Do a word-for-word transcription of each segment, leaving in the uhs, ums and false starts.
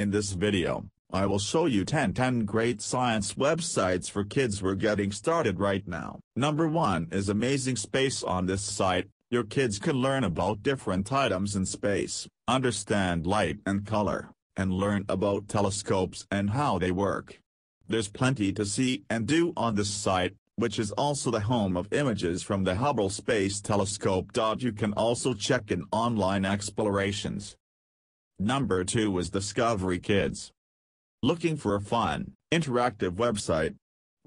In this video, I will show you ten great science websites for kids we're getting started right now. Number one is Amazing Space. On this site, your kids can learn about different items in space, understand light and color, and learn about telescopes and how they work. There's plenty to see and do on this site, which is also the home of images from the Hubble Space Telescope. You can also check in online explorations. Number two is Discovery Kids. Looking for a fun, interactive website?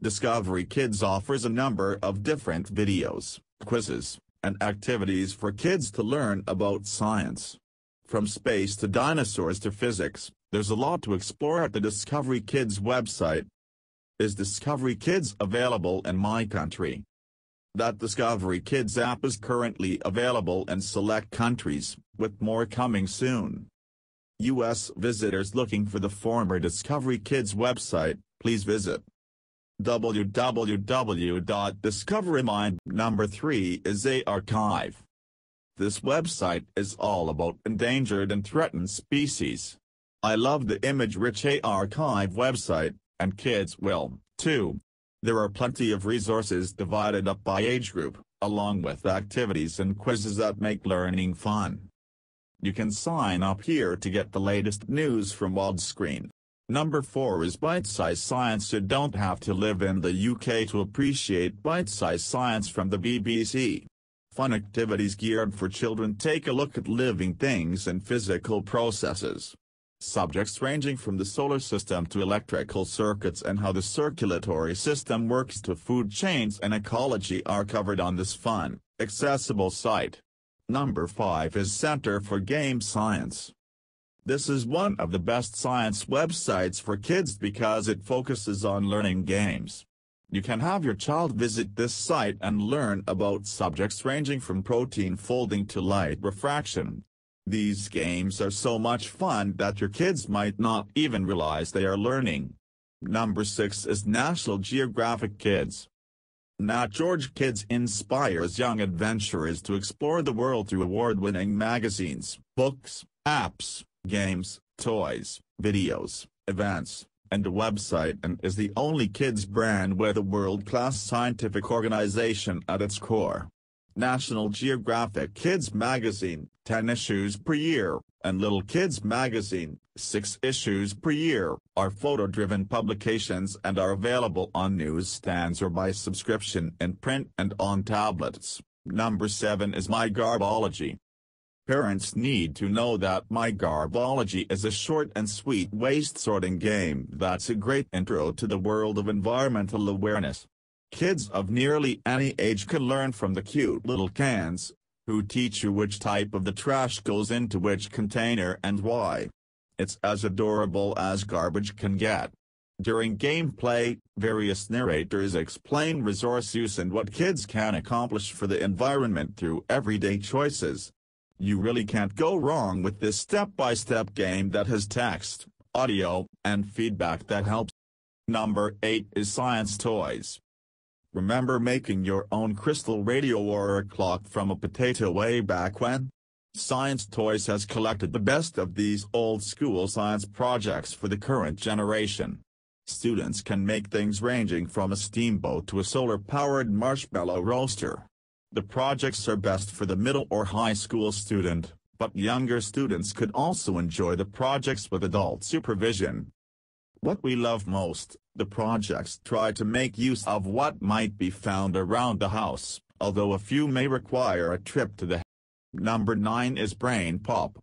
Discovery Kids offers a number of different videos, quizzes, and activities for kids to learn about science. From space to dinosaurs to physics, there's a lot to explore at the Discovery Kids website. Is Discovery Kids available in my country? That Discovery Kids app is currently available in select countries, with more coming soon. U S visitors looking for the former Discovery Kids website, please visit w w w dot discovery mind dot com. Number three is ARKive. This website is all about endangered and threatened species. I love the image-rich ARKive website, and kids will, too. There are plenty of resources divided up by age group, along with activities and quizzes that make learning fun. You can sign up here to get the latest news from Wildscreen. Number four is Bite Size Science. You don't have to live in the U K to appreciate Bite Size Science from the B B C. Fun activities geared for children take a look at living things and physical processes. Subjects ranging from the solar system to electrical circuits and how the circulatory system works to food chains and ecology are covered on this fun, accessible site. Number five is Center for Game Science. This is one of the best science websites for kids because it focuses on learning games. You can have your child visit this site and learn about subjects ranging from protein folding to light refraction. These games are so much fun that your kids might not even realize they are learning. Number six is National Geographic Kids. Nat George Kids inspires young adventurers to explore the world through award-winning magazines, books, apps, games, toys, videos, events, and a website, and is the only kids brand with a world-class scientific organization at its core. National Geographic Kids magazine, ten issues per year, and Little Kids magazine, six issues per year, are photo-driven publications and are available on newsstands or by subscription in print and on tablets. Number seven is My Garbology. Parents need to know that My Garbology is a short and sweet waste-sorting game that's a great intro to the world of environmental awareness. Kids of nearly any age can learn from the cute little cans, who teach you which type of the trash goes into which container and why. It's as adorable as garbage can get. During gameplay, various narrators explain resource use and what kids can accomplish for the environment through everyday choices. You really can't go wrong with this step-by-step game that has text, audio, and feedback that helps. Number eight is Science Toys. Remember making your own crystal radio or a clock from a potato way back when? Science Toys has collected the best of these old-school science projects for the current generation. Students can make things ranging from a steamboat to a solar-powered marshmallow roaster. The projects are best for the middle or high school student, but younger students could also enjoy the projects with adult supervision. What we love most, the projects try to make use of what might be found around the house, although a few may require a trip to the house. Number nine is BrainPOP.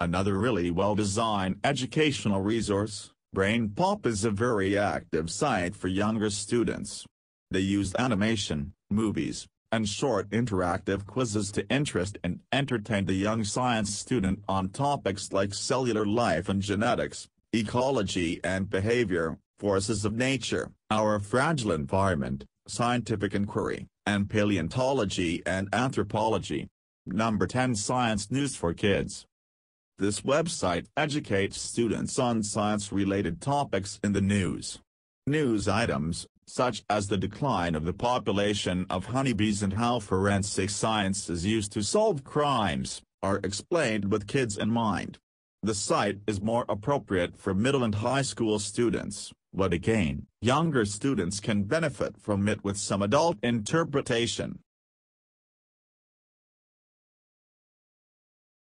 Another really well-designed educational resource, BrainPOP is a very active site for younger students. They use animation, movies, and short interactive quizzes to interest and entertain the young science student on topics like cellular life and genetics, ecology and behavior, forces of nature, our fragile environment, scientific inquiry, and paleontology and anthropology. Number ten Science News for Kids. This website educates students on science-related topics in the news. News items, such as the decline of the population of honeybees and how forensic science is used to solve crimes, are explained with kids in mind. The site is more appropriate for middle and high school students, but again, younger students can benefit from it with some adult interpretation.